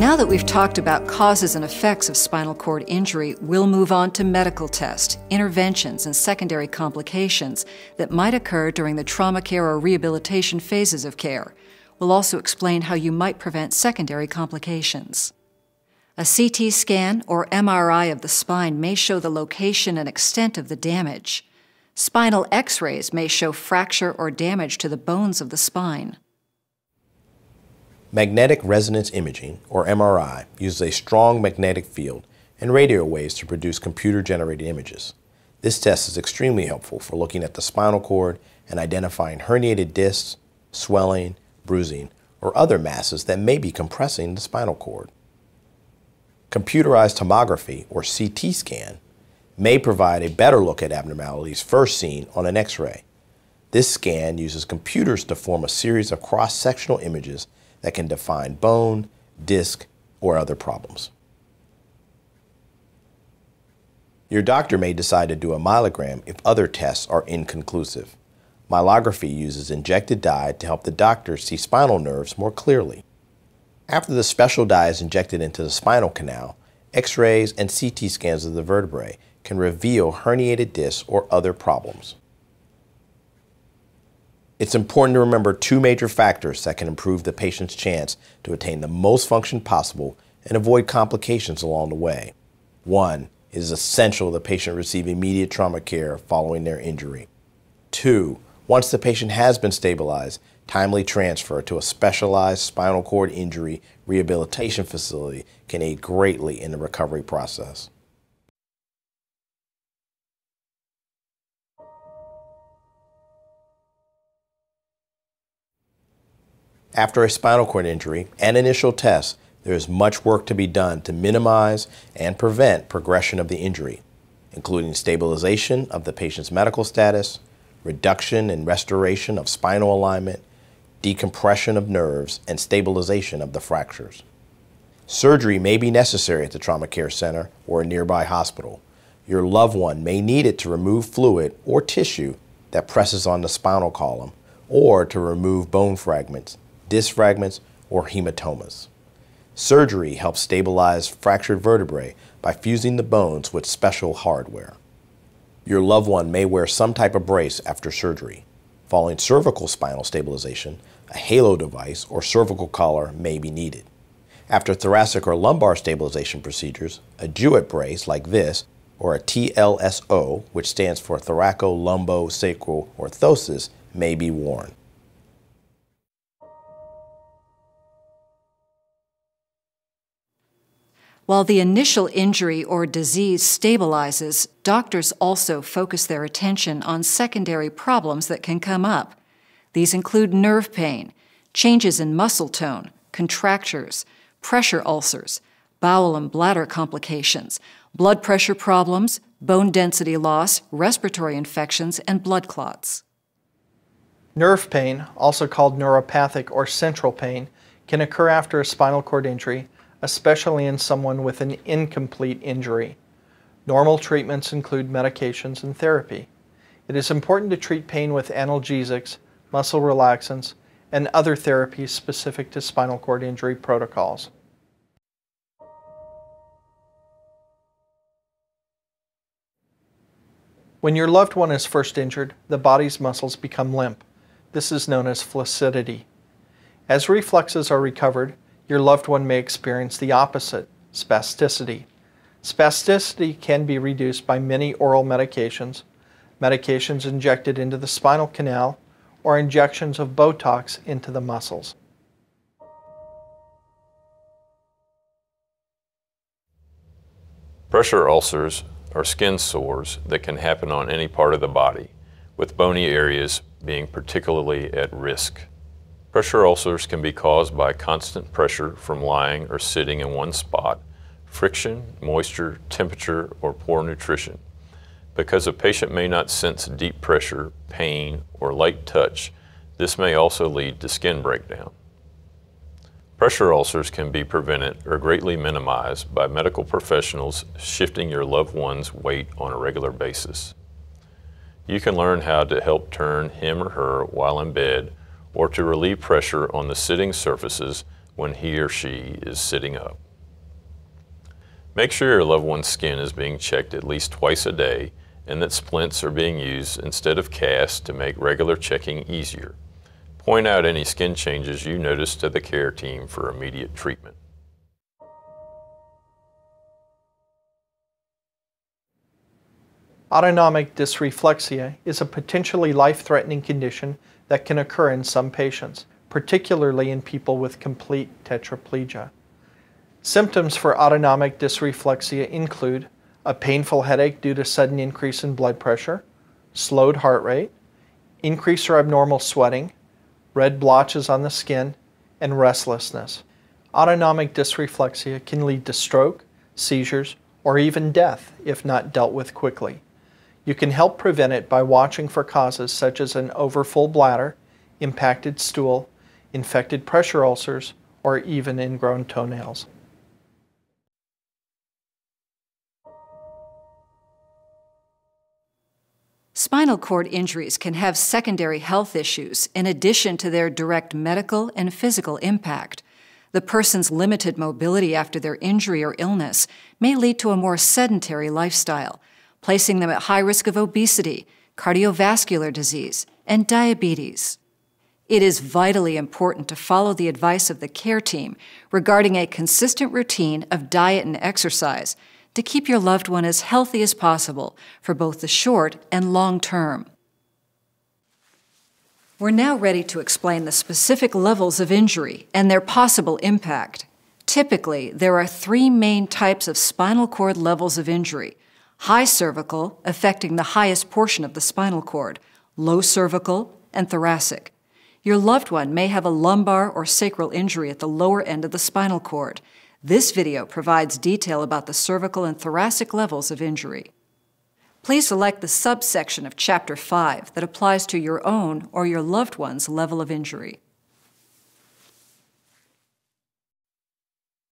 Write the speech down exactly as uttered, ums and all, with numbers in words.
Now that we've talked about causes and effects of spinal cord injury, we'll move on to medical tests, interventions, and secondary complications that might occur during the trauma care or rehabilitation phases of care. We'll also explain how you might prevent secondary complications. A C T scan or M R I of the spine may show the location and extent of the damage. Spinal X-rays may show fracture or damage to the bones of the spine. Magnetic resonance imaging, or M R I, uses a strong magnetic field and radio waves to produce computer-generated images. This test is extremely helpful for looking at the spinal cord and identifying herniated discs, swelling, bruising, or other masses that may be compressing the spinal cord. Computerized tomography, or C T scan, may provide a better look at abnormalities first seen on an X-ray. This scan uses computers to form a series of cross-sectional images that can define bone, disc, or other problems. Your doctor may decide to do a myelogram if other tests are inconclusive. Myelography uses injected dye to help the doctor see spinal nerves more clearly. After the special dye is injected into the spinal canal, X-rays and C T scans of the vertebrae can reveal herniated discs or other problems. It's important to remember two major factors that can improve the patient's chance to attain the most function possible and avoid complications along the way. One, it is essential the patient receive immediate trauma care following their injury. Two, once the patient has been stabilized, timely transfer to a specialized spinal cord injury rehabilitation facility can aid greatly in the recovery process. After a spinal cord injury and initial tests, there is much work to be done to minimize and prevent progression of the injury, including stabilization of the patient's medical status, reduction and restoration of spinal alignment, decompression of nerves, and stabilization of the fractures. Surgery may be necessary at the trauma care center or a nearby hospital. Your loved one may need it to remove fluid or tissue that presses on the spinal column or to remove bone fragments, disc fragments, or hematomas. Surgery helps stabilize fractured vertebrae by fusing the bones with special hardware. Your loved one may wear some type of brace after surgery. Following cervical spinal stabilization, a halo device or cervical collar may be needed. After thoracic or lumbar stabilization procedures, a Jewett brace like this, or a T L S O, which stands for thoracolumbo sacral orthosis, may be worn. While the initial injury or disease stabilizes, doctors also focus their attention on secondary problems that can come up. These include nerve pain, changes in muscle tone, contractures, pressure ulcers, bowel and bladder complications, blood pressure problems, bone density loss, respiratory infections, and blood clots. Nerve pain, also called neuropathic or central pain, can occur after a spinal cord injury, especially in someone with an incomplete injury. Normal treatments include medications and therapy. It is important to treat pain with analgesics, muscle relaxants, and other therapies specific to spinal cord injury protocols. When your loved one is first injured, the body's muscles become limp. This is known as flaccidity. As reflexes are recovered, your loved one may experience the opposite, spasticity. Spasticity can be reduced by many oral medications, medications injected into the spinal canal, or injections of Botox into the muscles. Pressure ulcers are skin sores that can happen on any part of the body, with bony areas being particularly at risk. Pressure ulcers can be caused by constant pressure from lying or sitting in one spot, friction, moisture, temperature, or poor nutrition. Because a patient may not sense deep pressure, pain, or light touch, this may also lead to skin breakdown. Pressure ulcers can be prevented or greatly minimized by medical professionals shifting your loved one's weight on a regular basis. You can learn how to help turn him or her while in bed, or to relieve pressure on the sitting surfaces when he or she is sitting up. Make sure your loved one's skin is being checked at least twice a day and that splints are being used instead of casts to make regular checking easier. Point out any skin changes you notice to the care team for immediate treatment. Autonomic dysreflexia is a potentially life-threatening condition that can occur in some patients, particularly in people with complete tetraplegia. Symptoms for autonomic dysreflexia include a painful headache due to sudden increase in blood pressure, slowed heart rate, increased or abnormal sweating, red blotches on the skin, and restlessness. Autonomic dysreflexia can lead to stroke, seizures, or even death if not dealt with quickly. You can help prevent it by watching for causes such as an overfull bladder, impacted stool, infected pressure ulcers, or even ingrown toenails. Spinal cord injuries can have secondary health issues in addition to their direct medical and physical impact. The person's limited mobility after their injury or illness may lead to a more sedentary lifestyle, placing them at high risk of obesity, cardiovascular disease, and diabetes. It is vitally important to follow the advice of the care team regarding a consistent routine of diet and exercise to keep your loved one as healthy as possible for both the short and long term. We're now ready to explain the specific levels of injury and their possible impact. Typically, there are three main types of spinal cord levels of injury: high cervical, affecting the highest portion of the spinal cord, low cervical, and thoracic. Your loved one may have a lumbar or sacral injury at the lower end of the spinal cord. This video provides detail about the cervical and thoracic levels of injury. Please select the subsection of Chapter five that applies to your own or your loved one's level of injury.